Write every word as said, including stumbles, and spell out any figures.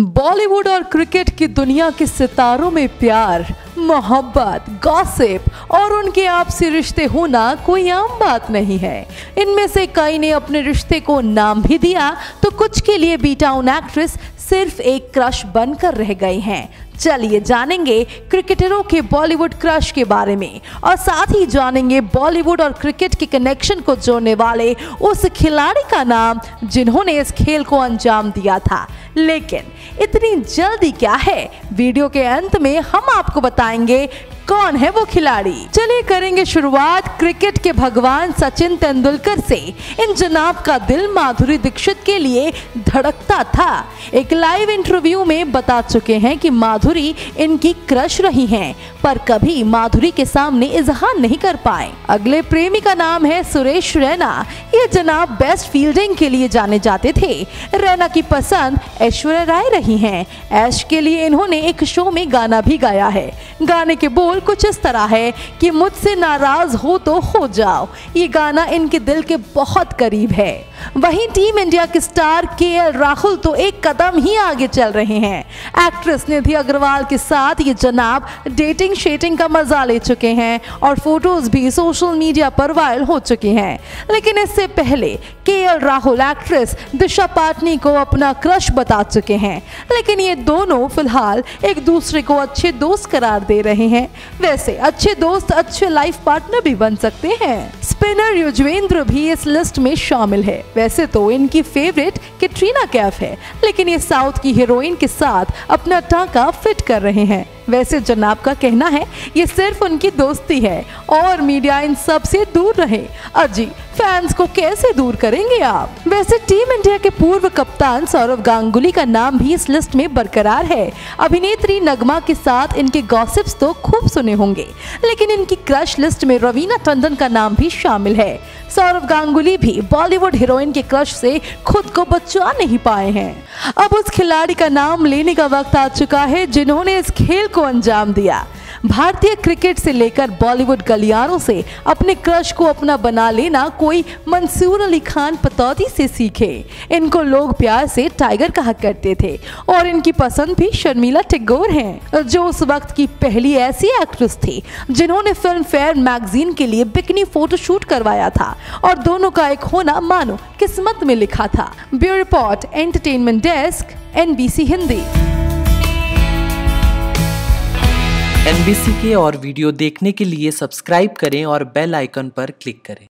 बॉलीवुड और क्रिकेट की दुनिया के सितारों में प्यार, मोहब्बत, गॉसिप और उनके आपसी रिश्ते होना कोई आम बात नहीं है। इनमें से कई ने अपने रिश्ते को नाम भी दिया तो कुछ के लिए बी टाउन एक्ट्रेस सिर्फ एक क्रश बनकर रह गई हैं। चलिए जानेंगे क्रिकेटरों के बॉलीवुड क्रश के बारे में और साथ ही जानेंगे बॉलीवुड और क्रिकेट के कनेक्शन को जोड़ने वाले उस खिलाड़ी का नाम जिन्होंने इस खेल को अंजाम दिया था। लेकिन इतनी जल्दी क्या है, वीडियो के अंत में हम आपको बताएंगे कौन है वो खिलाड़ी। चलिए करेंगे शुरुआत क्रिकेट के भगवान सचिन तेंदुलकर से। इन जनाब का दिल माधुरी दीक्षित के लिए धड़कता था। एक लाइव इंटरव्यू में बता चुके हैं कि माधुरी इनकी क्रश रही हैं, पर कभी माधुरी के सामने इजहार नहीं कर पाए। अगले प्रेमी का नाम है सुरेश रैना। ये जनाब बेस्ट फील्डिंग के लिए जाने जाते थे। रैना की पसंद ऐश्वर्या राय रही है। ऐश के लिए इन्होंने एक शो में गाना भी गाया है। गाने के बोल कुछ इस तरह है कि मुझसे नाराज हो तो हो जाओ। ये गाना इनके दिल के बहुत करीब है। वहीं टीम इंडिया के स्टार केएल राहुल तो एक कदम ही आगे चल रहे हैं। एक्ट्रेस निधि अग्रवाल के साथ ये जनाब डेटिंग शेटिंग का मजा ले चुके हैं और फोटोज भी सोशल मीडिया पर वायरल हो चुकी हैं। लेकिन इससे पहले केएल राहुल एक्ट्रेस दिशा पाटनी को अपना क्रश बता चुके हैं, लेकिन ये दोनों फिलहाल एक दूसरे को अच्छे दोस्त करार दे रहे हैं। वैसे अच्छे दोस्त अच्छे लाइफ पार्टनर भी बन सकते हैं। स्पिनर युवेंद्र भी इस लिस्ट में शामिल है। वैसे तो इनकी फेवरेट कैटरीना कैफ है, लेकिन ये साउथ की हीरोइन के साथ अपना टांका फिट कर रहे हैं। वैसे जनाब का कहना है ये सिर्फ उनकी दोस्ती है और मीडिया इन सब से दूर रहे। अजी फैंस को कैसे दूर करेंगे आप। वैसे टीम इंडिया के पूर्व कप्तान सौरभ गांगुली का नाम भी इस लिस्ट में बरकरार है। अभिनेत्री नगमा के साथ इनके गॉसिप्स तो खूब सुने होंगे, लेकिन इनकी क्रश लिस्ट में रवीना टंडन का नाम भी शामिल है। सौरभ गांगुली भी बॉलीवुड हीरोइन के क्रश से खुद को बचा नहीं पाए हैं। अब उस खिलाड़ी का नाम लेने का वक्त आ चुका है जिन्होंने इस खेल को अंजाम दिया। भारतीय क्रिकेट से लेकर बॉलीवुड गलियारों से अपने क्रश को अपना बना लेना कोई मंसूर अली खान पटौदी से सीखे। इनको लोग प्यार से टाइगर कहा करते थे और इनकी पसंद भी शर्मिला टिगोर हैं, जो उस वक्त की पहली ऐसी एक्ट्रेस थी जिन्होंने फिल्म फेयर मैगजीन के लिए बिकनी फोटोशूट करवाया था और दोनों का एक होना मानो किस्मत में लिखा था। Bureau report, entertainment desk, NBC Hindi. NBC के और वीडियो देखने के लिए सब्सक्राइब करें और बेल आइकन पर क्लिक करें।